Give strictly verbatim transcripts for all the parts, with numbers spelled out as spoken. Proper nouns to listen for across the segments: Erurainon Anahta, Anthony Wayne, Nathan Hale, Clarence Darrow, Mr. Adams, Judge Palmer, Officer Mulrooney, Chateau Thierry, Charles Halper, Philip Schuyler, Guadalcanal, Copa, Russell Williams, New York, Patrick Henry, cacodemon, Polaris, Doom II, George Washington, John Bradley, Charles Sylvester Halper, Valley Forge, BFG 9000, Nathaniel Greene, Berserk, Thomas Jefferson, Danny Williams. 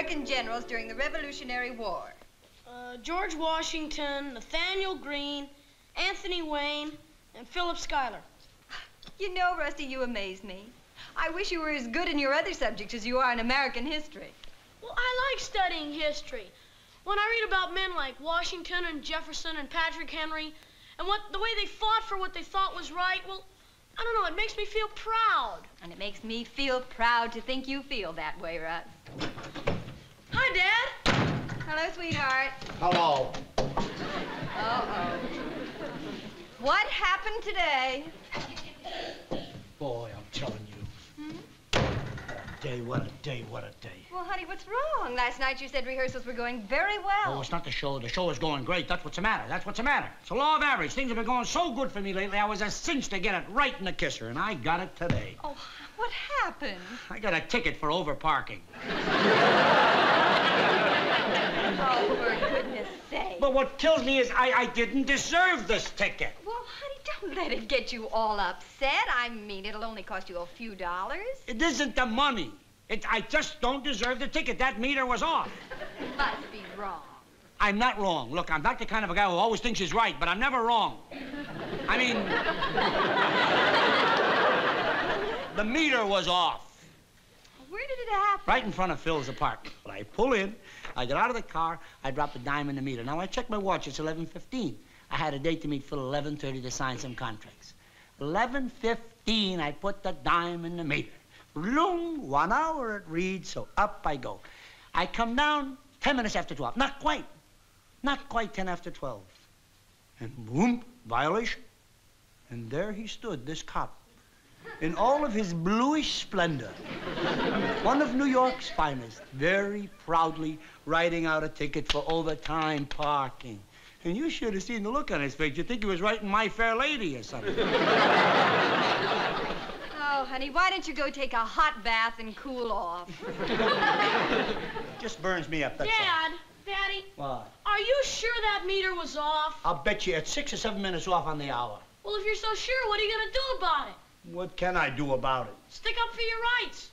American generals during the Revolutionary War? Uh, George Washington, Nathaniel Greene, Anthony Wayne, and Philip Schuyler. You know, Rusty, you amaze me. I wish you were as good in your other subjects as you are in American history. Well, I like studying history. When I read about men like Washington and Jefferson and Patrick Henry, and what the way they fought for what they thought was right, well, I don't know, it makes me feel proud. And it makes me feel proud to think you feel that way, Russ. Hi, Dad. Hello, sweetheart. Hello. Uh-oh. What happened today? Boy, I'm telling you. Hmm? What a day, what a day, what a day. Well, honey, what's wrong? Last night you said rehearsals were going very well. Oh, it's not the show. The show is going great. That's what's the matter. That's what's the matter. It's the law of average. Things have been going so good for me lately, I was a cinch to get it right in the kisser, and I got it today. Oh, what happened? I got a ticket for over-parking. Oh, for goodness sake. But what kills me is I, I didn't deserve this ticket. Well, honey, don't let it get you all upset. I mean, it'll only cost you a few dollars. It isn't the money. It, I just don't deserve the ticket. That meter was off. You must be wrong. I'm not wrong. Look, I'm not the kind of a guy who always thinks he's right, but I'm never wrong. I mean, the meter was off. Where did it happen? Right in front of Phil's apartment. But I pull in, I get out of the car, I drop a dime in the meter. Now, I check my watch. It's eleven fifteen. I had a date to meet Phil at eleven thirty to sign some contracts. eleven fifteen, I put the dime in the meter. Long, one hour it reads, so up I go. I come down ten minutes after twelve. Not quite. Not quite ten after twelve. And boom, violation. And there he stood, this cop, in all of his bluish splendor. One of New York's finest, very proudly writing out a ticket for overtime parking. And you should have seen the look on his face. You'd think he was writing My Fair Lady or something. Oh, honey, why don't you go take a hot bath and cool off? Just burns me up, that's Dad, all. Daddy. What? Are you sure that meter was off? I'll bet you it's six or seven minutes off on the hour. Well, if you're so sure, what are you going to do about it? What can I do about it? Stick up for your rights.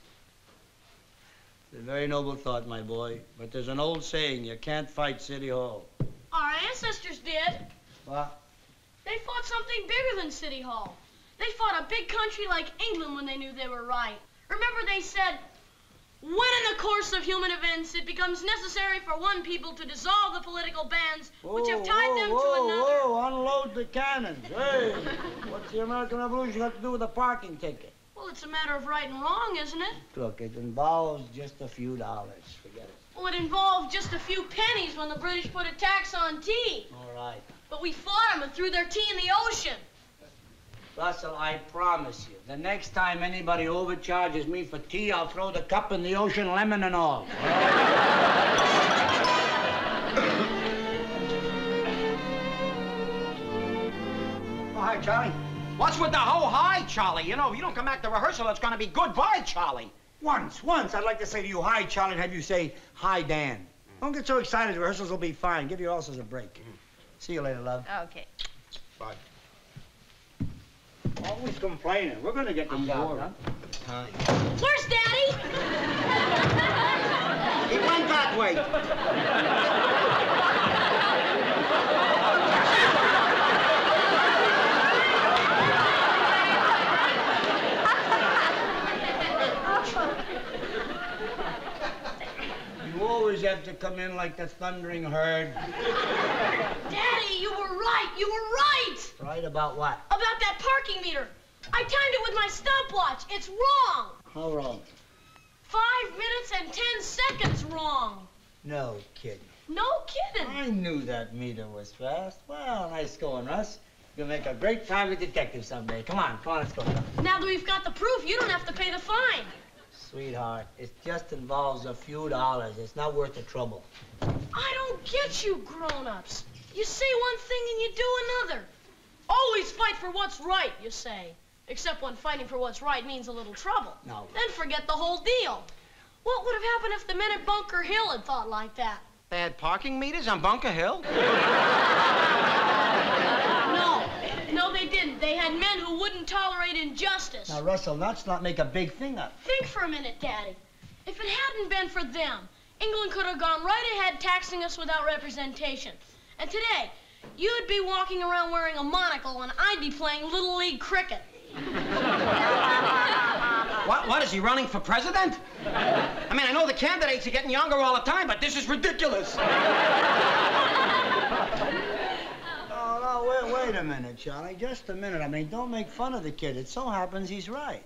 It's a very noble thought, my boy. But there's an old saying, you can't fight City Hall. Our ancestors did. What? They fought something bigger than City Hall. They fought a big country like England when they knew they were right. Remember, they said, when in the course of human events, it becomes necessary for one people to dissolve the political bands whoa, which have tied whoa, them whoa, to another. Whoa, unload the cannons. Hey, what's the American Revolution got to do with a parking ticket? Well, it's a matter of right and wrong, isn't it? Look, it involves just a few dollars. Forget it. Well, it involved just a few pennies when the British put a tax on tea. All right. But we fought them and threw their tea in the ocean. Russell, I promise you, the next time anybody overcharges me for tea, I'll throw the cup in the ocean, lemon and all. Oh, hi, Charlie. What's with the whole hi, Charlie? You know, if you don't come back to rehearsal, it's going to be goodbye, Charlie. Once, once, I'd like to say to you, hi, Charlie, and have you say, hi, Dan. Don't get so excited. Rehearsals will be fine. Give your ulcers a break. See you later, love. Okay. Bye. Always complaining. We're going to get the board, huh? Huh? Where's Daddy? He went that way. You always have to come in like the thundering herd. Daddy, you were right. You were right. Right about what? About that parking meter. I timed it with my stopwatch. It's wrong. How wrong? Five minutes and ten seconds wrong. No kidding. No kidding. I knew that meter was fast. Well, nice going, Russ. You'll make a great private detective someday. Come on, come on, let's go. Now that we've got the proof, you don't have to pay the fine. Sweetheart, it just involves a few dollars. It's not worth the trouble. I don't get you grown-ups. You say one thing and you do another. Always fight for what's right, you say. Except when fighting for what's right means a little trouble. No. Then forget the whole deal. What would have happened if the men at Bunker Hill had thought like that? They had parking meters on Bunker Hill? No. No, they didn't. They had men who wouldn't tolerate injustice. Now, Russell, let's not make a big thing up. Think for a minute, Daddy. If it hadn't been for them, England could have gone right ahead taxing us without representation. And today, you'd be walking around wearing a monocle and I'd be playing Little League cricket. What, what, is he running for president? I mean, I know the candidates are getting younger all the time, but this is ridiculous. Oh, no, wait, wait a minute, Charlie, just a minute. I mean, don't make fun of the kid. It so happens he's right.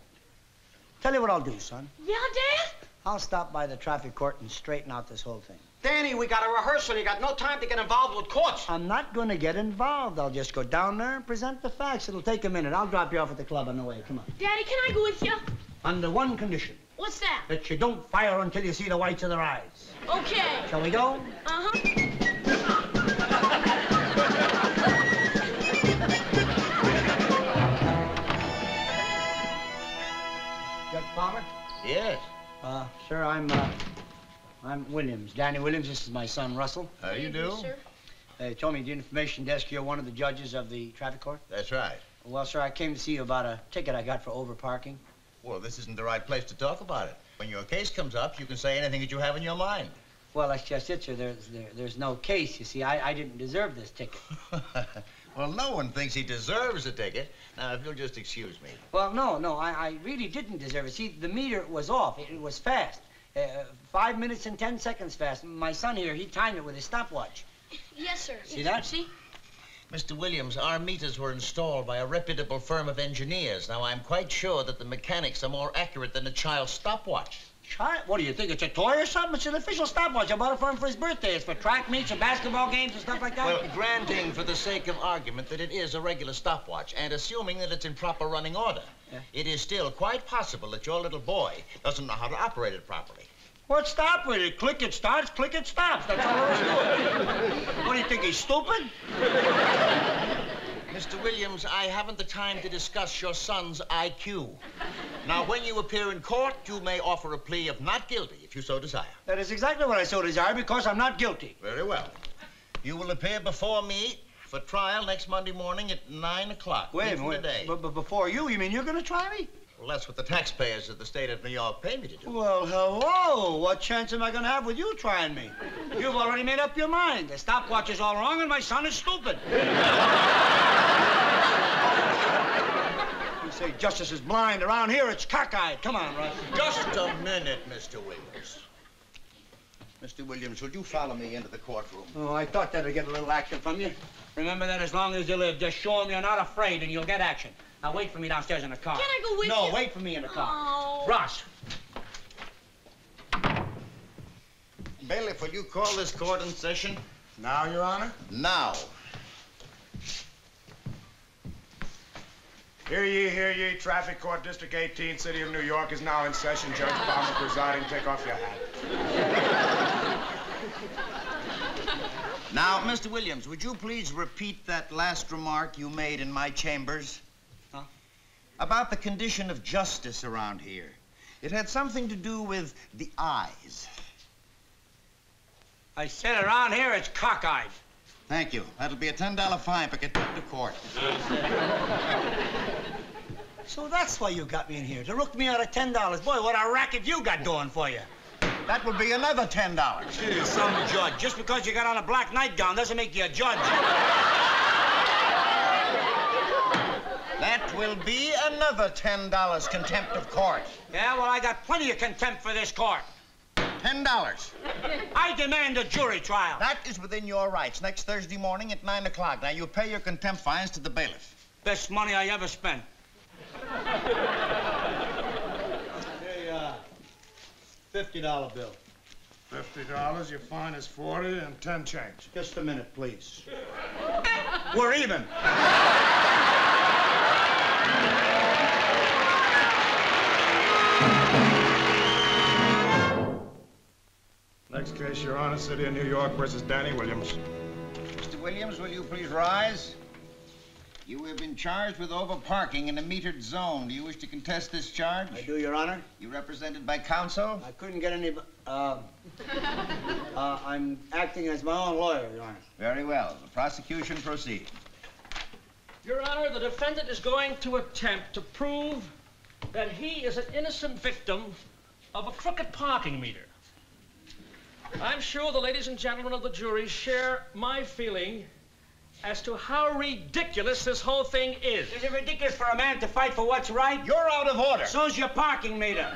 Tell you what I'll do, son. Yeah, Dad? I'll stop by the traffic court and straighten out this whole thing. Danny, we got a rehearsal. You got no time to get involved with courts. I'm not going to get involved. I'll just go down there and present the facts. It'll take a minute. I'll drop you off at the club on the way. Come on. Daddy, can I go with you? Under one condition. What's that? That you don't fire until you see the whites of their eyes. Okay. Shall we go? Uh-huh. Judge Palmer? Yes. Uh, sir, I'm, uh... I'm Williams, Danny Williams. This is my son, Russell. How you do? Sir. They told me at the information desk you're one of the judges of the traffic court. That's right. Well, sir, I came to see you about a ticket I got for overparking. Well, this isn't the right place to talk about it. When your case comes up, you can say anything that you have in your mind. Well, that's just it, sir. There's, there, there's no case. You see, I, I didn't deserve this ticket. Well, no one thinks he deserves a ticket. Now, if you'll just excuse me. Well, no, no, I, I really didn't deserve it. See, the meter was off. It, it was fast. Uh, five minutes and ten seconds fast. My son here, he timed it with his stopwatch. Yes, sir. See that? See? Mister Williams, our meters were installed by a reputable firm of engineers. Now, I'm quite sure that the mechanics are more accurate than a child's stopwatch. Child? What do you think? It's a toy or something? It's an official stopwatch. I bought it for him for his birthday. It's for track meets and basketball games and stuff like that. Well, granting for the sake of argument that it is a regular stopwatch and assuming that it's in proper running order, yeah. It is still quite possible that your little boy doesn't know how to operate it properly. What's to operate it? Click, it starts, click, it stops. That's all there is to it. What do you think? He's stupid? Mister Williams, I haven't the time to discuss your son's I Q. Now, when you appear in court, you may offer a plea of not guilty, if you so desire. That is exactly what I so desire, because I'm not guilty. Very well. You will appear before me for trial next Monday morning at nine o'clock. Wait a minute. But before you, you mean you're going to try me? Well, that's what the taxpayers of the state of New York pay me to do. Well, hello. What chance am I going to have with you trying me? You've already made up your mind. The stopwatch is all wrong and my son is stupid. You say justice is blind. Around here, it's cockeyed. Come on, Russ. Just a minute, Mister Williams. Mister Williams, would you follow me into the courtroom? Oh, I thought that would get a little action from you. Remember that as long as you live. Just show them you're not afraid and you'll get action. Now, wait for me downstairs in the car. Can I go with you? No, wait for me in the car. Oh. Russ. Bailiff, will you call this court in session? Now, Your Honor? Now. Hear ye, hear ye. Traffic Court, District eighteen, City of New York is now in session. Judge Palmer presiding. Take off your hat. Now, Mister Williams, would you please repeat that last remark you made in my chambers? About the condition of justice around here. It had something to do with the eyes. I said around here it's cockeyed. Thank you. That'll be a ten dollar fine for contempt of court. So that's why you got me in here, to rook me out of ten dollars. Boy, what a racket you got doing for you. That would be another ten dollars. Jeez, some judge. Just because you got on a black nightgown doesn't make you a judge. That will be another ten dollars contempt of court. Yeah, well, I got plenty of contempt for this court. ten dollars. I demand a jury trial. That is within your rights. Next Thursday morning at nine o'clock. Now, you pay your contempt fines to the bailiff. Best money I ever spent. Hey, uh, fifty dollar bill. fifty dollars, your fine is forty and ten change. Just a minute, please. We're even. Next case, Your Honor, City of New York versus Danny Williams. Mister Williams, will you please rise? You have been charged with overparking in a metered zone. Do you wish to contest this charge? I do, Your Honor. You represented by counsel? I couldn't get any... Uh, uh, I'm acting as my own lawyer, Your Honor. Very well. The prosecution proceeds. Your Honor, the defendant is going to attempt to prove that he is an innocent victim of a crooked parking meter. I'm sure the ladies and gentlemen of the jury share my feeling as to how ridiculous this whole thing is. Is it ridiculous for a man to fight for what's right? You're out of order. So's your parking meter.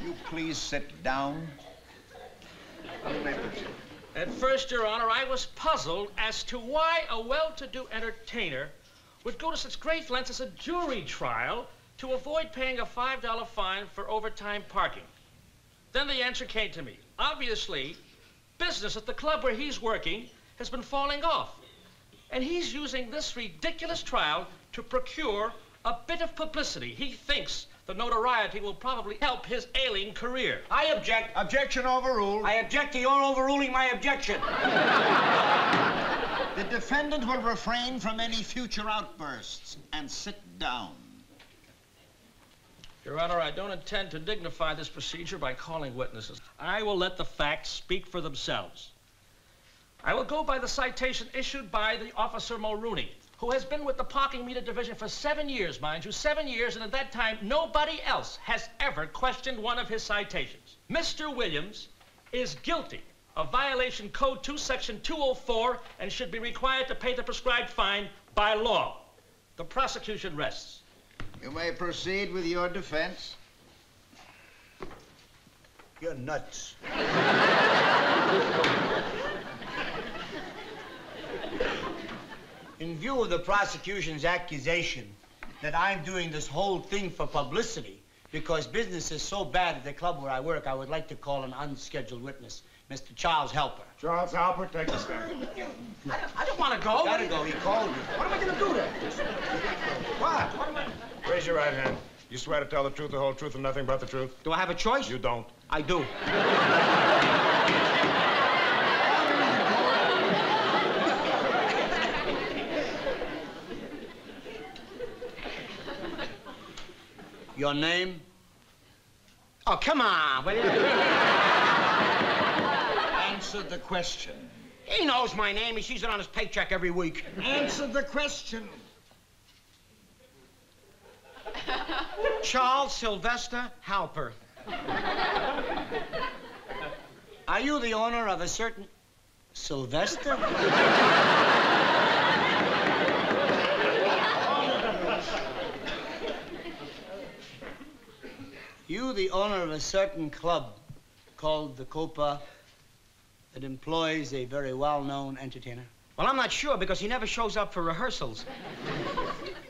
Will you please sit down? At first, Your Honor, I was puzzled as to why a well-to-do entertainer would go to such great lengths as a jury trial to avoid paying a five dollar fine for overtime parking. Then the answer came to me. Obviously, business at the club where he's working has been falling off, and he's using this ridiculous trial to procure a bit of publicity. He thinks the notoriety will probably help his ailing career. I object. Objection overruled. I object to your overruling my objection. The defendant will refrain from any future outbursts and sit down. Your Honor, I don't intend to dignify this procedure by calling witnesses. I will let the facts speak for themselves. I will go by the citation issued by the Officer Mulrooney, who has been with the Parking Meter Division for seven years, mind you, seven years, and at that time, nobody else has ever questioned one of his citations. Mister Williams is guilty of violation Code two, Section two oh four, and should be required to pay the prescribed fine by law. The prosecution rests. You may proceed with your defense. You're nuts. In view of the prosecution's accusation that I'm doing this whole thing for publicity because business is so bad at the club where I work, I would like to call an unscheduled witness, Mister Charles Halper. Charles Halper, take a stand. I don't, I don't want to go. You gotta go. He called me. What am I gonna do there? What? What am I? Raise your right hand. You swear to tell the truth, the whole truth, and nothing but the truth? Do I have a choice? You don't. I do. Your name? Oh, come on. Will you... Answer the question. He knows my name. He sees it on his paycheck every week. Answer the question. Charles Sylvester Halper. Are you the owner of a certain... Sylvester? You the owner of a certain club called the Copa that employs a very well-known entertainer? Well, I'm not sure because he never shows up for rehearsals.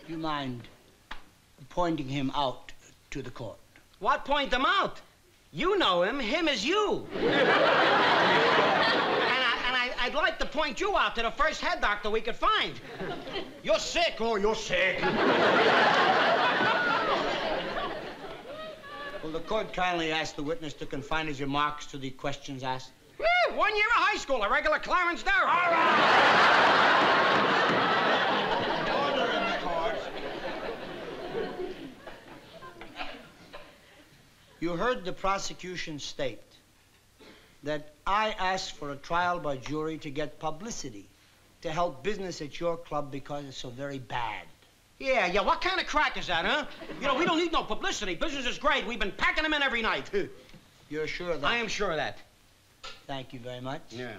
Do you mind pointing him out to the court? What point them out? You know him. Him is you. and I, and I, I'd like to point you out to the first head doctor we could find. You're sick. Oh, you're sick. Will the court kindly ask the witness to confine his remarks to the questions asked? Yeah, one year of high school, a regular Clarence Darrow. All right. Order in the court. You heard the prosecution state that I asked for a trial by jury to get publicity, to help business at your club because it's so very bad. Yeah, yeah, what kind of crack is that, huh? You know, we don't need no publicity. Business is great. We've been packing them in every night. You're sure of that? I am sure of that. Thank you very much. Yeah.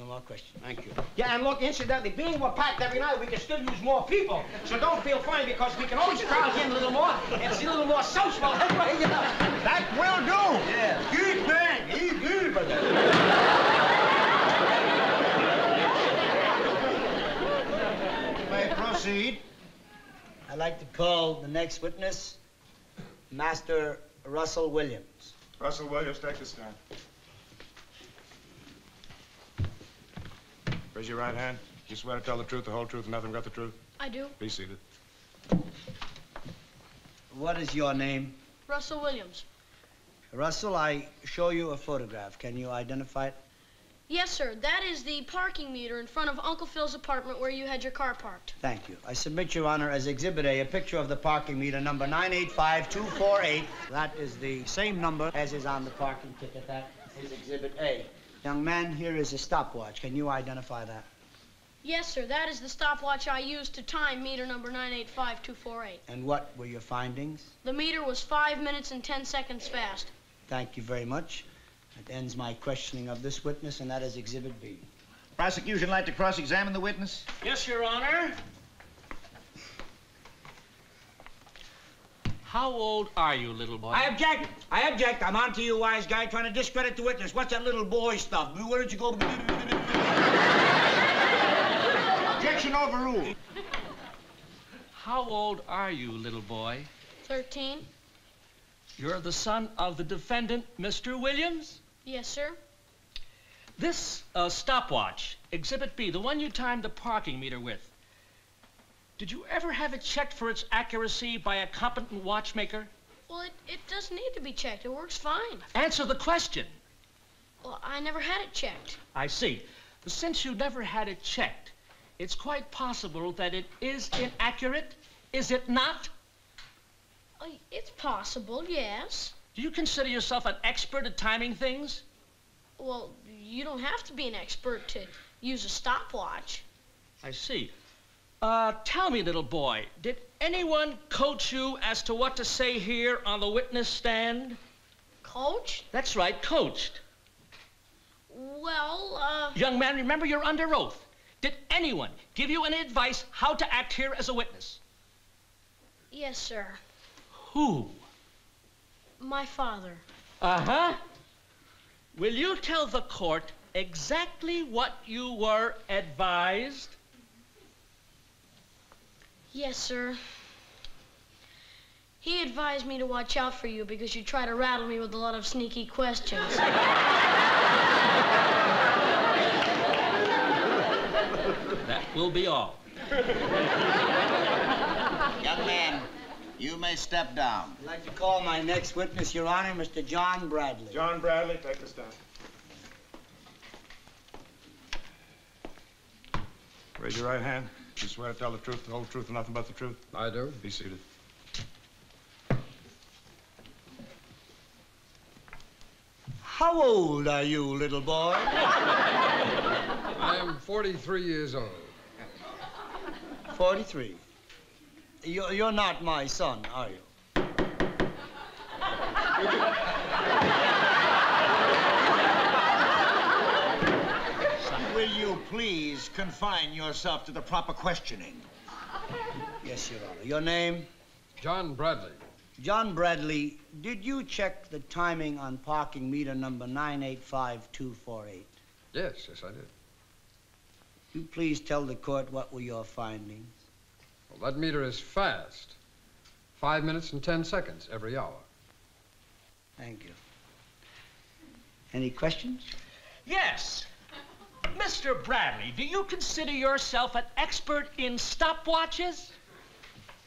No more questions. Thank you. Yeah, and look, incidentally, being we're packed every night, we can still use more people. So don't feel fine because we can always crowd in a little more. It's a little more social. That way, you know. That will do. Yeah. Good man. He's good, brother. You may proceed. I'd like to call the next witness, Master Russell Williams. Russell Williams, take the stand. Raise your right hand. You swear to tell the truth, the whole truth, and nothing but the truth? I do. Be seated. What is your name? Russell Williams. Russell, I show you a photograph. Can you identify it? Yes, sir. That is the parking meter in front of Uncle Phil's apartment where you had your car parked. Thank you. I submit, Your Honor, as Exhibit A, a picture of the parking meter number nine eight five two four eight. That is the same number as is on the parking ticket. That is Exhibit A. Young man, here is a stopwatch. Can you identify that? Yes, sir. That is the stopwatch I used to time meter number nine eight five two four eight. And what were your findings? The meter was five minutes and ten seconds fast. Thank you very much. That ends my questioning of this witness, and that is Exhibit B. Prosecution like to cross-examine the witness? Yes, Your Honor. How old are you, little boy? I object. I object. I'm on to you, wise guy, trying to discredit the witness. What's that little boy stuff? Where did you go? Objection overruled. How old are you, little boy? Thirteen. You're the son of the defendant, Mister Williams? Yes, sir. This uh, stopwatch, Exhibit B, the one you timed the parking meter with, did you ever have it checked for its accuracy by a competent watchmaker? Well, it, it doesn't need to be checked. It works fine. Answer the question. Well, I never had it checked. I see. Since you never had it checked, it's quite possible that it is inaccurate, is it not? Uh, it's possible, yes. Do you consider yourself an expert at timing things? Well, you don't have to be an expert to use a stopwatch. I see. Uh, tell me, little boy, did anyone coach you as to what to say here on the witness stand? Coached? That's right, coached. Well, uh... Young man, remember you're under oath. Did anyone give you any advice how to act here as a witness? Yes, sir. Who? My father. Uh-huh. Will you tell the court exactly what you were advised? Yes, sir. He advised me to watch out for you because you try to rattle me with a lot of sneaky questions. That will be all. Young man, you may step down. I'd like to call my next witness, Your Honor, Mister John Bradley. John Bradley, take this down. Raise your right hand. You swear to tell the truth, the whole truth, and nothing but the truth? I do. Be seated. How old are you, little boy? I am forty-three years old. forty-three. You're, you're not my son, are you? Will you please confine yourself to the proper questioning? Yes, Your Honor. Your name? John Bradley. John Bradley, did you check the timing on parking meter number nine eight five two four eight? Yes, yes, I did. Will you please tell the court what were your findings? Well, that meter is fast. Five minutes and ten seconds every hour. Thank you. Any questions? Yes. Mister Bradley, do you consider yourself an expert in stopwatches?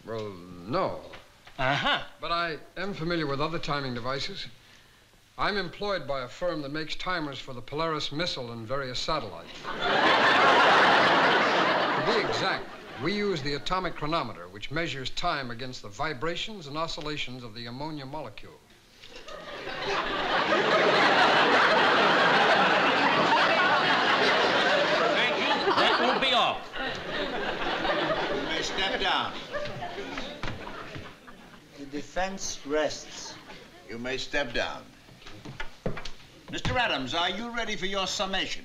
Well, no. Uh-huh. But I am familiar with other timing devices. I'm employed by a firm that makes timers for the Polaris missile and various satellites. To be exact, we use the atomic chronometer, which measures time against the vibrations and oscillations of the ammonia molecule. Thank you. That will be all. You may step down. The defense rests. You may step down. Mister Adams, are you ready for your summation?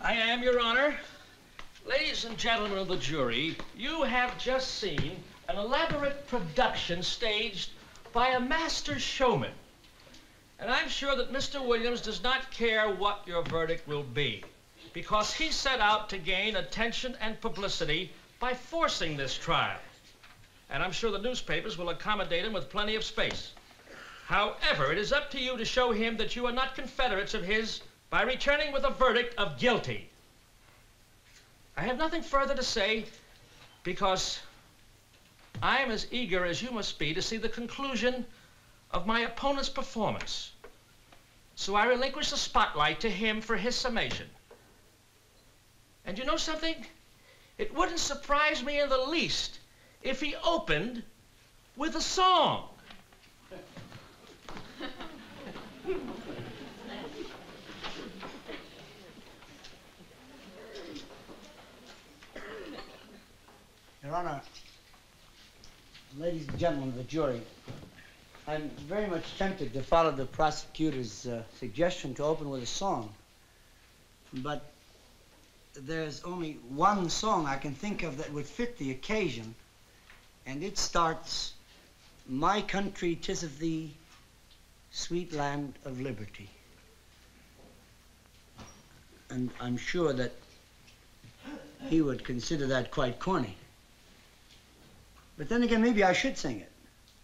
I am, Your Honor. Ladies and gentlemen of the jury, you have just seen an elaborate production staged by a master showman. And I'm sure that Mister Williams does not care what your verdict will be, because he set out to gain attention and publicity by forcing this trial. And I'm sure the newspapers will accommodate him with plenty of space. However, it is up to you to show him that you are not confederates of his by returning with a verdict of guilty. I have nothing further to say because I am as eager as you must be to see the conclusion of my opponent's performance. So I relinquish the spotlight to him for his summation. And you know something? It wouldn't surprise me in the least if he opened with a song. Honor, ladies and gentlemen of the jury, I'm very much tempted to follow the prosecutor's uh, suggestion to open with a song. But there's only one song I can think of that would fit the occasion, and it starts, "My country, 'tis of thee, sweet land of liberty." And I'm sure that he would consider that quite corny. But then again, maybe I should sing it.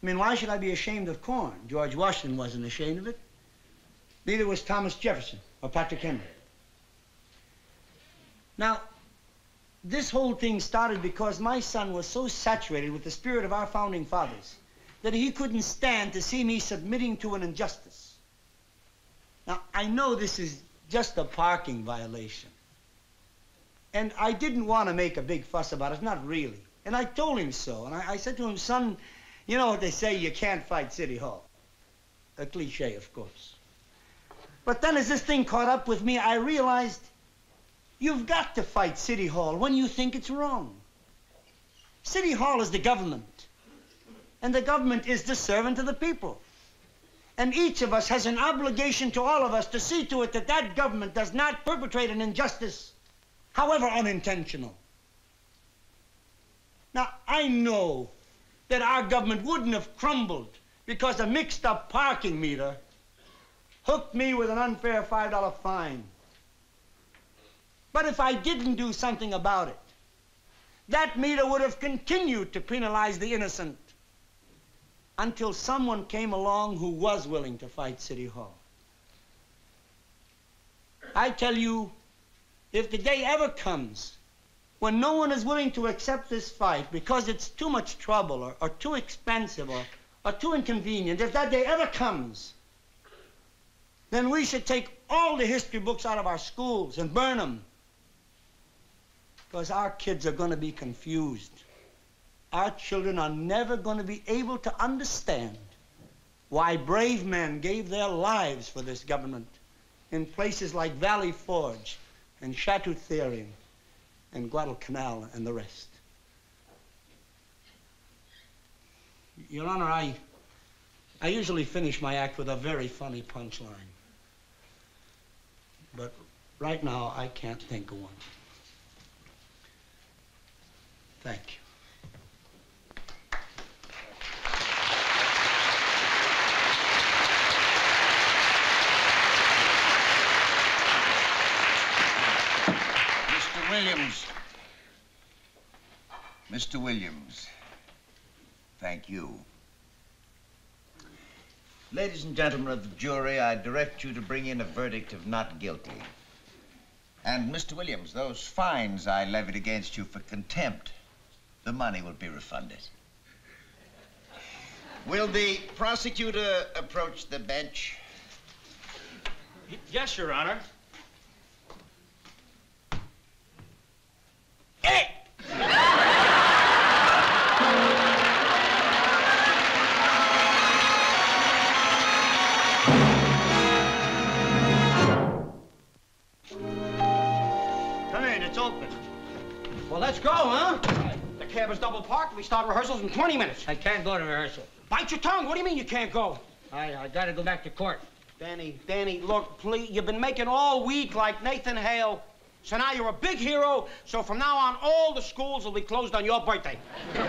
I mean, why should I be ashamed of corn? George Washington wasn't ashamed of it. Neither was Thomas Jefferson or Patrick Henry. Now, this whole thing started because my son was so saturated with the spirit of our founding fathers that he couldn't stand to see me submitting to an injustice. Now, I know this is just a parking violation. And I didn't want to make a big fuss about it, not really. And I told him so. And I, I said to him, "Son, you know what they say, you can't fight City Hall." A cliche, of course. But then as this thing caught up with me, I realized you've got to fight City Hall when you think it's wrong. City Hall is the government. And the government is the servant of the people. And each of us has an obligation to all of us to see to it that that government does not perpetrate an injustice, however unintentional. Now, I know that our government wouldn't have crumbled because a mixed-up parking meter hooked me with an unfair five dollar fine. But if I didn't do something about it, that meter would have continued to penalize the innocent until someone came along who was willing to fight City Hall. I tell you, if the day ever comes when no one is willing to accept this fight because it's too much trouble or, or too expensive or, or too inconvenient, if that day ever comes, then we should take all the history books out of our schools and burn them, because our kids are going to be confused. Our children are never going to be able to understand why brave men gave their lives for this government in places like Valley Forge and Chateau Thierry and Guadalcanal and the rest. Your Honor, I, I usually finish my act with a very funny punchline. But right now, I can't think of one. Thank you. Williams. Mister Williams, thank you. Ladies and gentlemen of the jury, I direct you to bring in a verdict of not guilty. And, Mister Williams, those fines I levied against you for contempt, the money will be refunded. Will the prosecutor approach the bench? Yes, Your Honor. We start rehearsals in twenty minutes. I can't go to rehearsal. Bite your tongue. What do you mean you can't go? I, I gotta go back to court. Danny, Danny, look, please. You've been making all week like Nathan Hale. So now you're a big hero. So from now on, all the schools will be closed on your birthday. And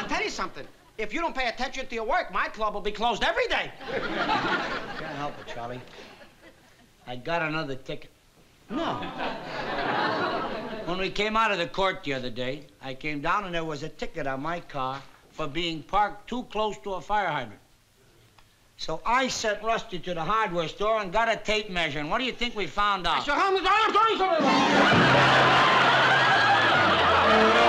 I'll tell you something. If you don't pay attention to your work, my club will be closed every day. Can't help it, Charlie. I got another ticket. No. When we came out of the court the other day, I came down and there was a ticket on my car for being parked too close to a fire hydrant. So I sent Rusty to the hardware store and got a tape measure. And what do you think we found out? I said, how many dollars?